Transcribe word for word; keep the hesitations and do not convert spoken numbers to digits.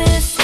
miss.